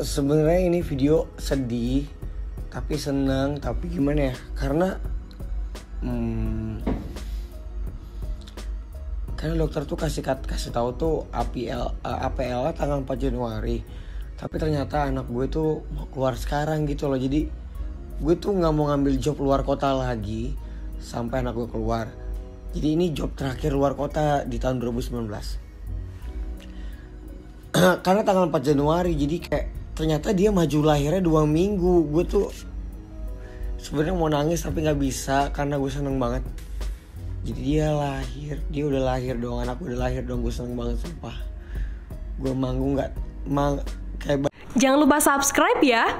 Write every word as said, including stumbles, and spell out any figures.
sebenarnya ini video sedih tapi senang, tapi gimana ya, karena hmm, karena dokter tuh kasih kasih tahu tuh A P L-nya tanggal empat Januari, tapi ternyata anak gue tuh mau keluar sekarang gitu loh. Jadi gue tuh nggak mau ngambil job luar kota lagi sampai anak gue keluar. Jadi ini job terakhir luar kota di tahun dua ribu sembilan belas. Karena tanggal empat Januari, jadi kayak ternyata dia maju lahirnya dua minggu. Gue tuh sebenarnya mau nangis tapi gak bisa karena gue seneng banget. Jadi dia lahir, dia udah lahir dong, anak gue udah lahir dong. Gue seneng banget sumpah. Gue manggung gak mang, kayak... Jangan lupa subscribe ya.